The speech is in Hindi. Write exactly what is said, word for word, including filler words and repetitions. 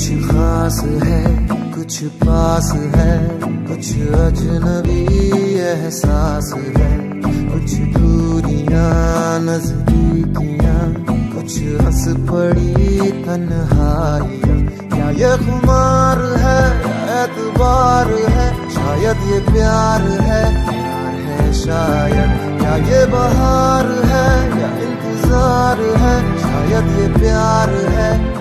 कुछ खास है, कुछ पास है, कुछ अजनबी एहसास है, कुछ दूरियां नजदीकियां, कुछ हंस पड़ी तन्हाइयां। क्या ये खुमार है, एतबार है, शायद ये प्यार है, प्यार है शायद। क्या ये बहार है या इंतजार है, शायद ये प्यार है।